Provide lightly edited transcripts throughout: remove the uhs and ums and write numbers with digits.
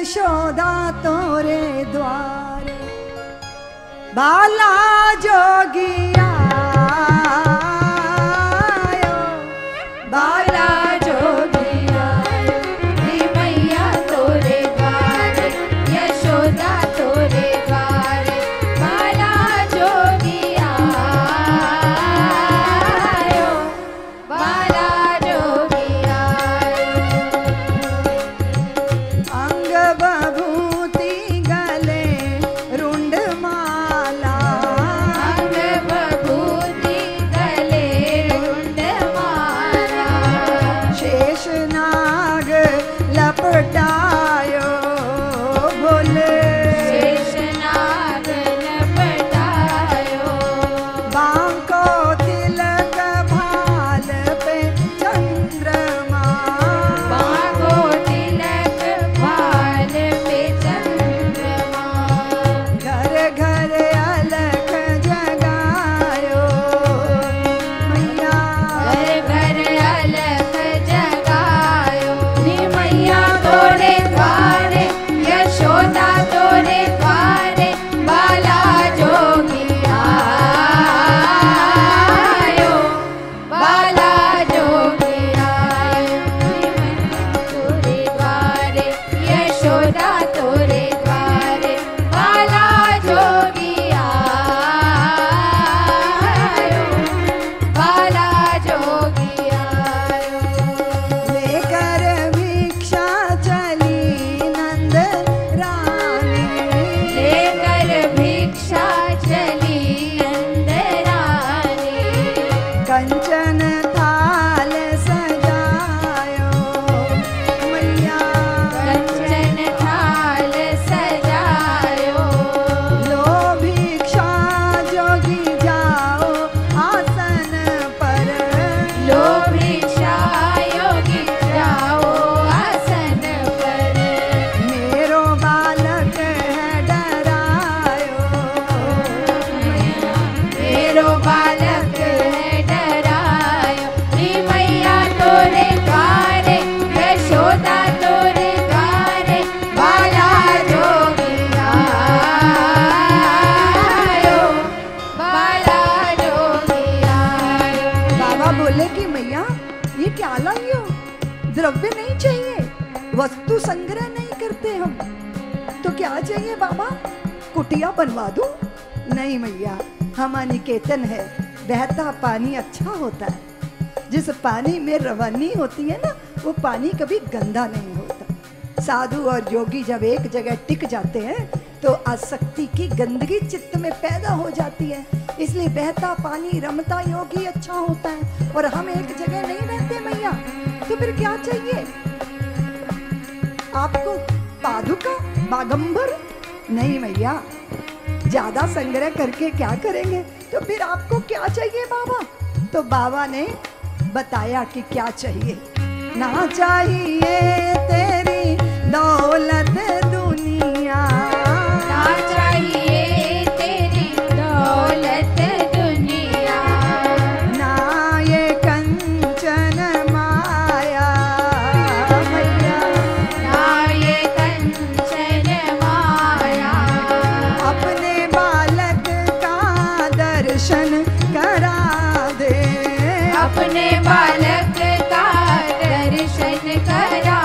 यशोदा तोरे द्वारे बाला जोगिया बाला जोगिया मैया तोरे द्वारे यशोदा तोरे द्वारे बाला जोगिया बाला जोगिया। अंग बभूति गले रुंड माला अंग बभूति गले रुंड माला शेष नाग लपटायो भोले शेषनाग लपटायो बांको तिलक भाल पे चंद्रमा बांको तिलक भाल पे चंद्रमा घर घर अलख जगायो मैया घर घर अलख जगायो नी मैया तोरे द्वारे यशोदा तोरे द्वारे बाला जोगिया आयो बाला जोगिया नी मैया तोरे द्वारे यशोदा तोरे द्वारे बाला जोगिया आयो बाला जोगिया आयो। लेकर भिक्षा चली नंद रानी लेकर भिक्षा चली अंदरानी कंचन थाल सजायो मैया कंचन थाल सजायो लो भिक्षा जोगी जाओ आसन पर लो भिक्षा योगी जाओ आसन पर मेरो बालक है डरायो मेरो बालक है डरायो नी मैया तोरे द्वारे यशोदा तोरे द्वारे बाला जोगिया आयो बाला जोगिया आयो। बाबा बोले कि मैया ये क्या लाई हो, द्रव्य नहीं चाहिए, वस्तु संग्रह नहीं करते हम, तो क्या चाहिए बाबा, कुटिया बनवा दूं? नहीं मैया, हमारी केतन है, बहता पानी अच्छा होता है, जिस पानी में रवन्नी होती है ना, वो पानी कभी गंदा नहीं होता। साधु और योगी जब एक जगह टिक जाते हैं तो आसक्ति की गंदगी चित्त में पैदा हो जाती है, इसलिए बहता पानी रमता योगी अच्छा होता है। और हम एक जगह नहीं रहते मैया, तो फिर क्या चाहिए आपको, पादुका बागंबर? नहीं मैया, ज्यादा संग्रह करके क्या करेंगे, तो फिर आपको क्या चाहिए बाबा? तो बाबा ने बताया कि क्या चाहिए। ना चाहिए तेरी दौलत दुनिया ना चाहिए तेरी दौलत दुनिया ना ये कंचन माया मैया ना ये कंचन माया अपने बालक का दर्शन करा दे अपने बालक का दर्शन करा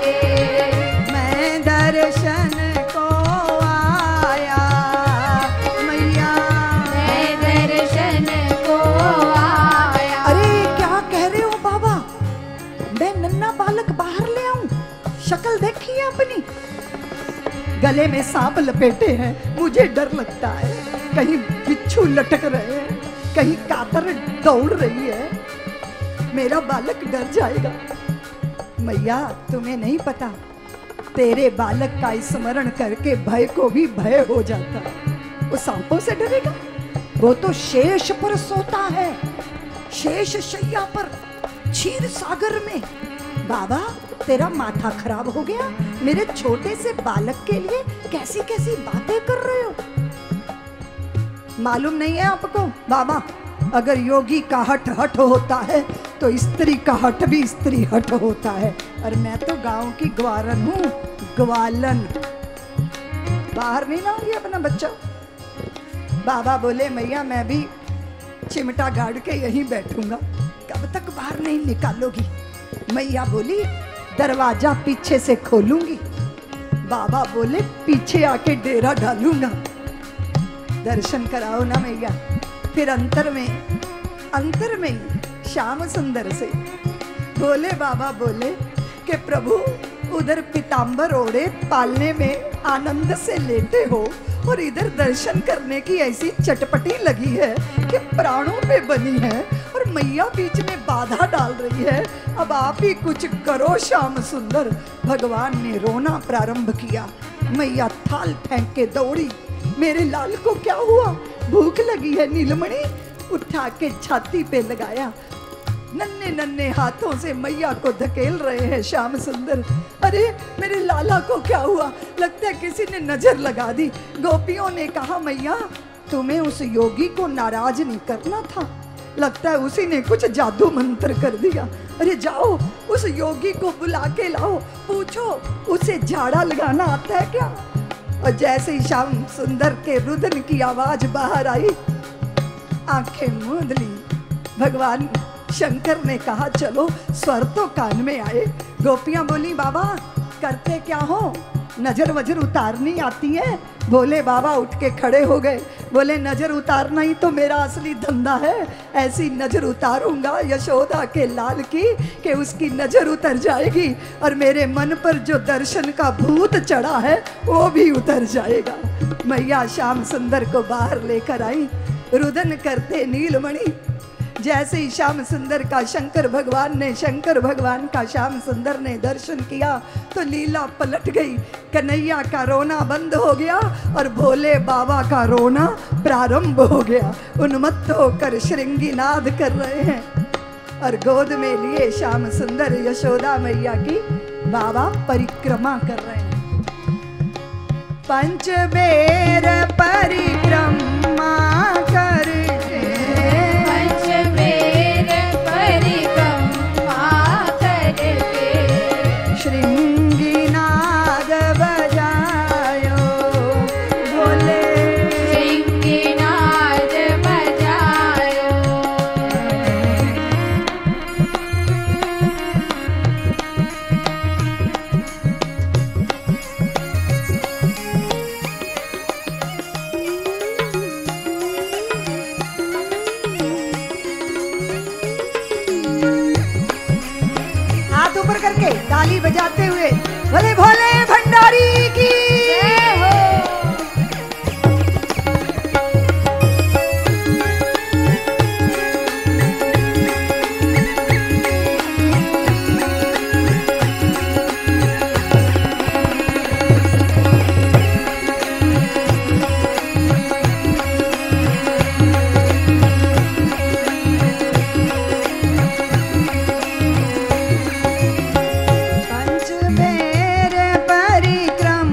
दे मैं दर्शन को आया मैया मैं दर्शन को आया। अरे क्या कह रहे हो बाबा, मैं नन्ना बालक बाहर ले आऊं? शक्ल देखिए अपनी, गले में सांप लपेटे हैं, मुझे डर लगता है, कहीं बिच्छू लटक रहे हैं, कहीं कातर दौड़ रही है, मेरा बालक डर जाएगा। मैया तुम्हें नहीं पता, तेरे बालक का स्मरण करके भय को भी भय हो जाता है, वो सांपों से डरेगा? वो तो शेष पर सोता है, शेष शैया पर, क्षीर सागर में। बाबा तेरा माथा खराब हो गया, मेरे छोटे से बालक के लिए कैसी कैसी बातें कर रहे हो, मालूम नहीं है आपको बाबा, अगर योगी का हठ हठ होता है तो स्त्री का हठ भी स्त्री हठ होता है। और मैं तो गांव की ग्वारन हूँ, ग्वालन। बाहर नहीं लाऊंगी अपना बच्चा। बाबा बोले मैया मैं भी चिमटा गाड़ के यहीं बैठूंगा, कब तक बाहर नहीं निकालोगी। मैया बोली दरवाजा पीछे से खोलूंगी। बाबा बोले पीछे आके डेरा डालूंगा। दर्शन कराओ ना मैया। फिर अंतर में श्याम सुंदर से बोले बाबा बोले कि प्रभु उधर पीताम्बर ओढ़े पालने में आनंद से लेटे हो और इधर दर्शन करने की ऐसी चटपटी लगी है कि प्राणों पे बनी है और मैया बीच में बाधा डाल रही है। अब आप ही कुछ करो श्याम सुंदर। भगवान ने रोना प्रारंभ किया। मैया थाल फेंक के दौड़ी, मेरे लाल को क्या हुआ, भूख लगी है नीलमणि। उठा के छाती पे लगाया। नन्हे नन्हे हाथों से मैया को धकेल रहे हैं श्याम सुंदर। अरे मेरे लाला को क्या हुआ, लगता है किसी ने नजर लगा दी। गोपियों ने कहा मैया तुम्हें उस योगी को नाराज नहीं करना था, लगता है उसी ने कुछ जादू मंत्र कर दिया। अरे जाओ उस योगी को बुला के लाओ, पूछो उसे झाड़ा लगाना आता है क्या। और जैसे ही श्याम सुंदर के रुदन की आवाज बाहर आई, आंखें मूंद ली। भगवान शंकर ने कहा चलो स्वर तो कान में आए। गोपियां बोली बाबा करते क्या हो, नजर वजर उतारनी आती है। बोले बाबा उठ के खड़े हो गए। बोले नजर उतारना ही तो मेरा असली धंधा है, ऐसी नजर उतारूंगा यशोदा के लाल की कि उसकी नजर उतर जाएगी और मेरे मन पर जो दर्शन का भूत चढ़ा है वो भी उतर जाएगा। मैया श्याम सुंदर को बाहर लेकर आई। रुदन करते नीलमणि। जैसे ही श्याम सुंदर का शंकर भगवान ने, शंकर भगवान का श्याम सुंदर ने दर्शन किया तो लीला पलट गई। कन्हैया का रोना बंद हो गया और भोले बाबा का रोना प्रारंभ हो गया। उन्मत्त होकर श्रृंगीनाद कर रहे हैं और गोद में लिए श्याम सुंदर यशोदा मैया की बाबा परिक्रमा कर रहे हैं। पंचबेर परिक्रमा कर बजाते हुए भले भोले भंडारी की जय हो। पंच मेरे परिक्रम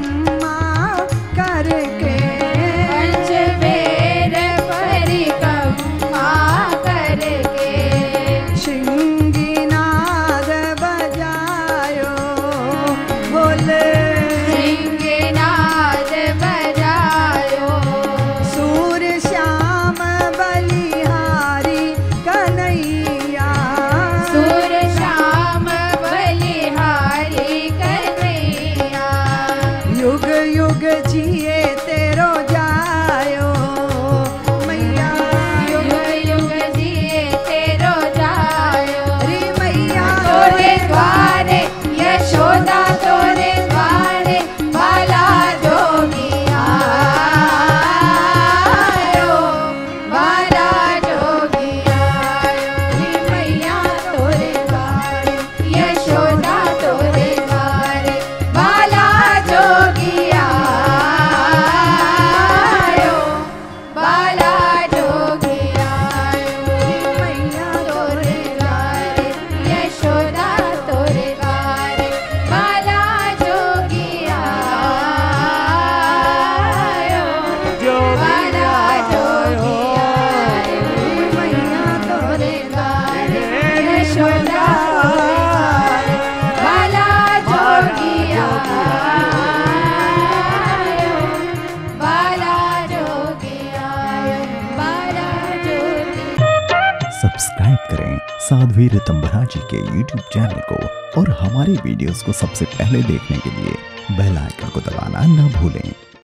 सब्सक्राइब करें साध्वी रितंभरा जी के YouTube चैनल को और हमारे वीडियोस को सबसे पहले देखने के लिए बेल आइकन को दबाना ना भूलें।